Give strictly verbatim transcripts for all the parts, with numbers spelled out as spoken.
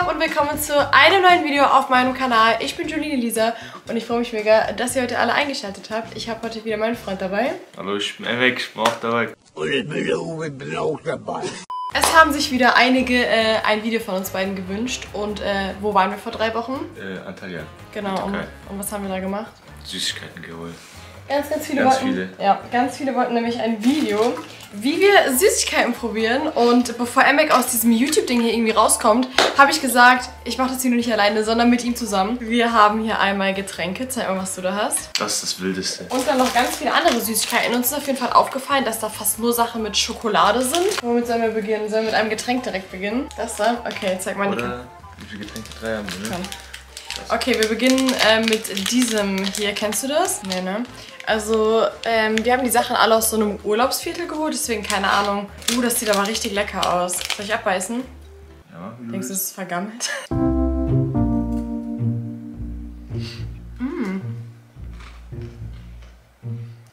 ab und willkommen zu einem neuen Video auf meinem Kanal. Ich bin Joline Elisa und ich freue mich mega, dass ihr heute alle eingeschaltet habt. Ich habe heute wieder meinen Freund dabei. Hallo, ich bin Eric, ich bin auch dabei. Und ich bin auch dabei. Es haben sich wieder einige äh, ein Video von uns beiden gewünscht. Und äh, wo waren wir vor drei Wochen? Äh, Antalya. Genau, und, und was haben wir da gemacht? Süßigkeiten geholt. Ganz, ganz viele, ganz, wollten, viele. Ja, ganz viele wollten nämlich ein Video, wie wir Süßigkeiten probieren. Und bevor Emmett aus diesem YouTube-Ding hier irgendwie rauskommt, habe ich gesagt, ich mache das hier nur nicht alleine, sondern mit ihm zusammen. Wir haben hier einmal Getränke. Zeig mal, was du da hast. Das ist das Wildeste. Und dann noch ganz viele andere Süßigkeiten. Uns ist auf jeden Fall aufgefallen, dass da fast nur Sachen mit Schokolade sind. Womit sollen wir beginnen? Sollen wir mit einem Getränk direkt beginnen? Das da? Okay, zeig mal. Oder wie viele Getränke? Drei haben wir, ne? Okay, wir beginnen äh, mit diesem hier. Kennst du das? Nee, ne? Also, ähm, wir haben die Sachen alle aus so einem Urlaubsviertel geholt, deswegen keine Ahnung. Uh, das sieht aber richtig lecker aus. Soll ich abbeißen? Ja. Denkst du, es ist vergammelt? mm.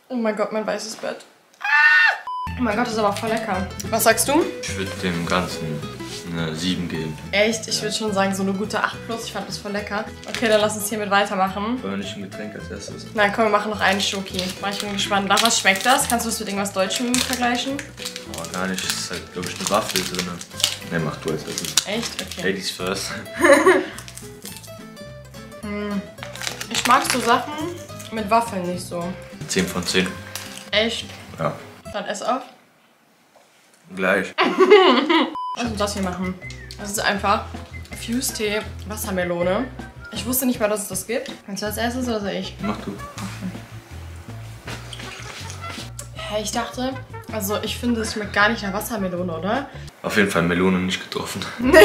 Oh mein Gott, mein weißes Bett. Ah! Oh mein Gott, das ist aber voll lecker. Was sagst du? Ich würde dem Ganzen eine sieben geben. Echt? Ich ja. würde schon sagen, so eine gute acht plus. Ich fand das voll lecker. Okay, dann lass uns hiermit weitermachen. Wollen wir nicht ein Getränk als erstes? Nein, komm, wir machen noch einen Schoki. Ich bin gespannt. Nach was schmeckt das? Kannst du das mit irgendwas Deutschem vergleichen? Oh, gar nicht. Das ist halt, glaube ich, eine Waffel drin. Ne, mach du als erstes. Echt? Okay. Ladies first. hm. Ich mag so Sachen mit Waffeln nicht so. zehn von zehn. Echt? Ja. Dann ess auf. Gleich. Lass uns das hier machen. Das ist einfach Fuse-Tee, Wassermelone. Ich wusste nicht mal, dass es das gibt. Kannst du als erstes oder soll ich? Mach du. Okay. Ich dachte, also ich finde, es schmeckt gar nicht nach Wassermelone, oder? Auf jeden Fall Melone nicht getroffen. Nee,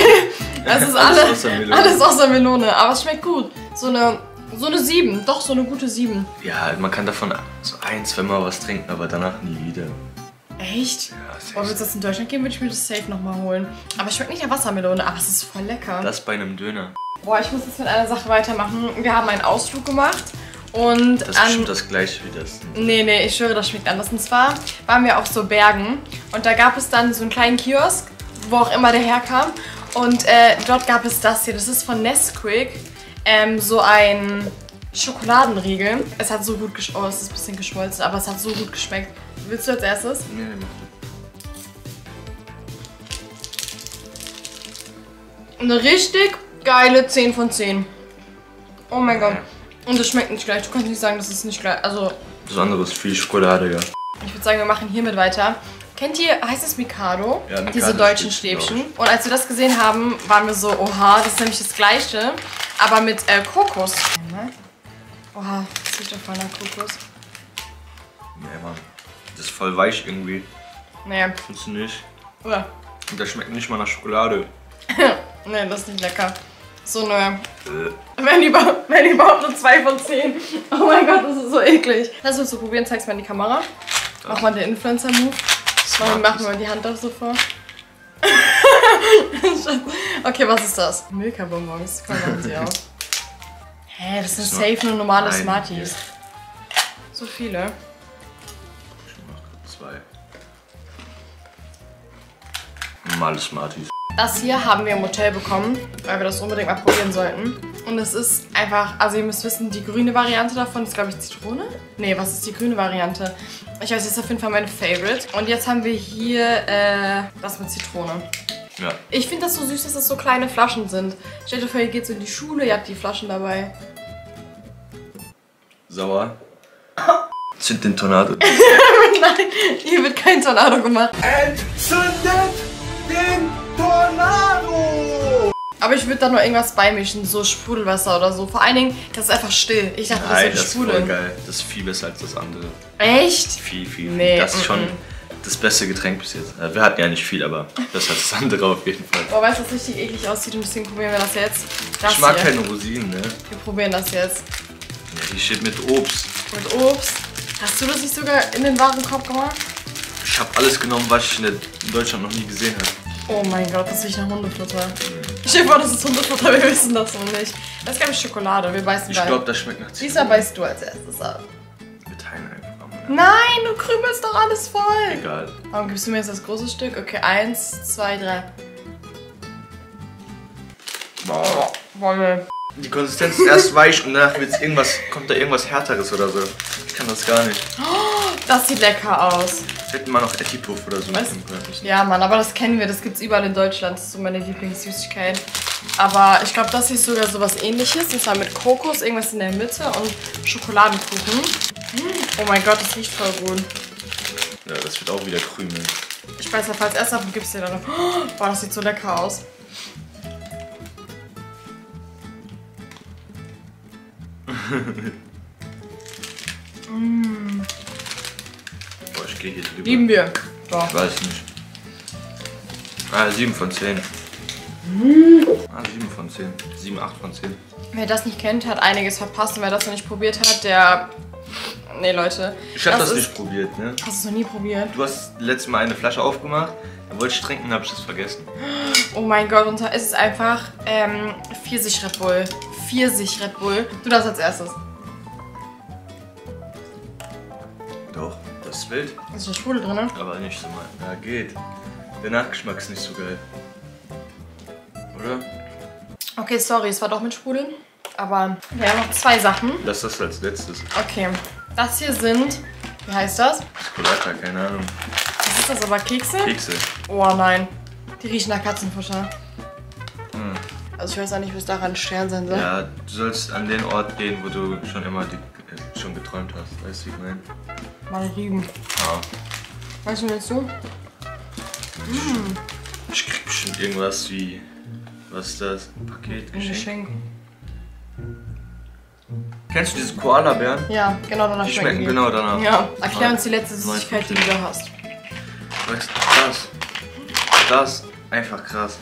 es ist alles, alles, außer Melone. alles außer Melone. Aber es schmeckt gut. So eine, so eine sieben, doch so eine gute sieben. Ja, man kann davon so eins, wenn man was trinkt, aber danach nie wieder. Echt? Ja, Boah, willst du das in Deutschland geben, würde ich mir das safe nochmal holen. Aber es schmeckt nicht nach Wassermelone, aber es ist voll lecker. Das bei einem Döner. Boah, ich muss jetzt mit einer Sache weitermachen. Wir haben einen Ausflug gemacht und... Das ist bestimmt das gleiche wie das. Nee, nee, ich schwöre, das schmeckt anders. Und zwar waren wir auf so Bergen und da gab es dann so einen kleinen Kiosk, wo auch immer der herkam. Und äh, dort gab es das hier, das ist von Nesquik, ähm, so ein Schokoladenriegel. Es hat so gut geschmeckt, oh, es ist ein bisschen geschmolzen, aber es hat so gut geschmeckt. Willst du als erstes? Nee, nee, mach. Eine richtig geile zehn von zehn. Oh mein Gott. Und es schmeckt nicht gleich. Du kannst nicht sagen, das ist nicht gleich. Also. Das andere ist viel Schokolade, ja. Ich würde sagen, wir machen hiermit weiter. Kennt ihr, heißt es Mikado? Ja, Mikado. Diese deutschen Stäbchen. Und als wir das gesehen haben, waren wir so, oha, das ist nämlich das gleiche. Aber mit äh, Kokos. Oha, das riecht doch voll nach Kokos. Nee, Mann. Das ist voll weich irgendwie. Naja. Findest du nicht? Ja. Und das schmeckt nicht mal nach Schokolade. Nee, das ist nicht lecker. So eine... Äh. Wenn überhaupt, wenn überhaupt nur zwei von zehn. Oh mein Gott, das ist so eklig. Lass uns so probieren, zeig's mal in die Kamera. Das. Mach mal den Influencer-Move. Mach, mach mal die Hand auf so vor. Okay, was ist das? Milka-Bonbons. Komm, machen sie auf. Hä, das sind safe nur normale Smarties. So viele. Normale Smarties. Das hier haben wir im Hotel bekommen, weil wir das unbedingt mal probieren sollten. Und es ist einfach, also ihr müsst wissen, die grüne Variante davon ist, glaube ich, Zitrone? Nee, was ist die grüne Variante? Ich weiß, das ist auf jeden Fall meine Favorite. Und jetzt haben wir hier äh, das mit Zitrone. Ja. Ich finde das so süß, dass das so kleine Flaschen sind. Stellt euch vor, ihr geht so in die Schule, ihr habt die Flaschen dabei. Sauer. Zünd den Tornado. Nein, hier wird kein Tornado gemacht. Entzündet den Tornado! Aber ich würde da nur irgendwas beimischen, so Sprudelwasser oder so. Vor allen Dingen, das ist einfach still. Ich dachte, Nein, das ist so eine Sprudel. Das ist voll geil. Das ist viel besser als das andere. Echt? Viel, viel. Nee, das ist schon mm-mm. das beste Getränk bis jetzt. Wir hatten ja nicht viel, aber besser als das andere auf jeden Fall. Boah, weißt du, was richtig eklig aussieht? Und deswegen probieren wir das jetzt. Das ich mag hier. keine Rosinen, ne? Wir probieren das jetzt. Ja, hier steht mit Obst. Mit Obst. Hast du das nicht sogar in den Warenkorb gemacht? Ich habe alles genommen, was ich in Deutschland noch nie gesehen habe. Oh mein Gott, das riecht nach Hundefutter. Ich denke mal, das ist Hundefutter, wir wissen das noch nicht. Das ist, glaube ich, Schokolade, wir beißen Ich glaube, das schmeckt nach Zitronen. Lisa, beißt du als erstes ab. Wir teilen einfach mal. Nein, du krümelst doch alles voll. Egal. Warum gibst du mir jetzt das große Stück? Okay, eins, zwei, drei. Wolle. Die Konsistenz ist erst weich und danach wird's irgendwas, kommt da irgendwas Härteres oder so. Ich kann das gar nicht. Das sieht lecker aus. Hätten wir noch Etti-Puff oder so. Was? Ja, Mann, aber das kennen wir. Das gibt's überall in Deutschland. Das ist so meine Lieblingssüßigkeit. Aber ich glaube, das ist sogar so was Ähnliches. Und zwar mit Kokos, irgendwas in der Mitte und Schokoladenkuchen. Oh mein Gott, das riecht voll gut. Ja, das wird auch wieder krümelig. Ich weiß ja, falls erst ab und gibt's dir dann noch. Boah, das sieht so lecker aus. mm. Boah, ich gehe hier drüber. Lieben wir. Doch. Ich weiß nicht. Ah, sieben von zehn. Mm. Ah, sieben von zehn. sieben, acht von zehn. Wer das nicht kennt, hat einiges verpasst. Und wer das noch nicht probiert hat, der... Nee, Leute. Ich hab das, das nicht probiert, ne? Hast du es noch nie probiert? Du hast letztes Mal eine Flasche aufgemacht, dann wollte ich trinken, habe ich das vergessen. Oh mein Gott, und da ist es einfach ähm, Pfirsich Red Bull. Pfirsich Red Bull. Du darfst als erstes. Doch, das ist wild. Ist eine Schwule drin, ne? Aber nicht so mal. Ja, geht. Der Nachgeschmack ist nicht so geil. Oder? Okay, sorry, es war doch mit Sprudeln. Aber wir haben noch zwei Sachen. Lass das als letztes. Okay. Das hier sind, wie heißt das? Schokolade, keine Ahnung. Was ist das, aber Kekse? Kekse. Oh nein, die riechen nach Katzenfutter. Hm. Also ich weiß auch nicht, was daran Stern sein soll. Ja, du sollst an den Ort gehen, wo du schon immer die, äh, schon geträumt hast. Weißt du, wie ich meine? Mal riechen. Ja. Weißt du, willst du? Hm. Ich krieg bestimmt irgendwas wie, was ist das? Ein Paket, Geschenk? Ein Geschenk. Kennst du diese Koala-Bären? Ja, genau danach die schmecken. Die schmecken genau danach. Ja, erklär uns die letzte Süßigkeit, die du da hast. Weißt du, krass. Das, einfach krass.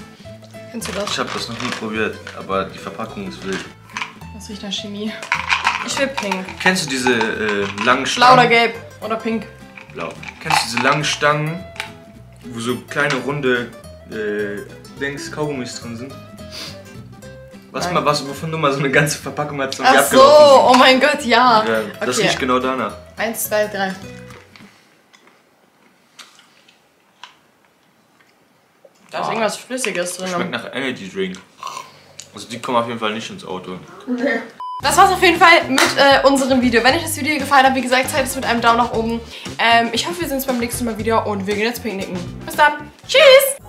Kennst du das? Ich hab das noch nie probiert, aber die Verpackung ist wild. Das riecht nach Chemie. Ich will pink. Kennst du diese äh, langen Stangen? Blau oder gelb? Oder pink? Blau. Kennst du diese langen Stangen, wo so kleine, runde äh, Dings, Kaugummis drin sind? Was mal, was, wovon du mal so eine ganze Verpackung hast. Ach so, oh mein Gott, ja. ja das okay. Riecht genau danach. Eins, zwei, drei. Da oh. ist irgendwas Flüssiges drin. Schmeckt nach Energy Drink. Also die kommen auf jeden Fall nicht ins Auto. Nee. Das war's auf jeden Fall mit äh, unserem Video. Wenn euch das Video gefallen hat, wie gesagt, zeigt es mit einem Daumen nach oben. Ähm, ich hoffe, wir sehen uns beim nächsten Mal wieder und wir gehen jetzt picknicken. Bis dann. Tschüss.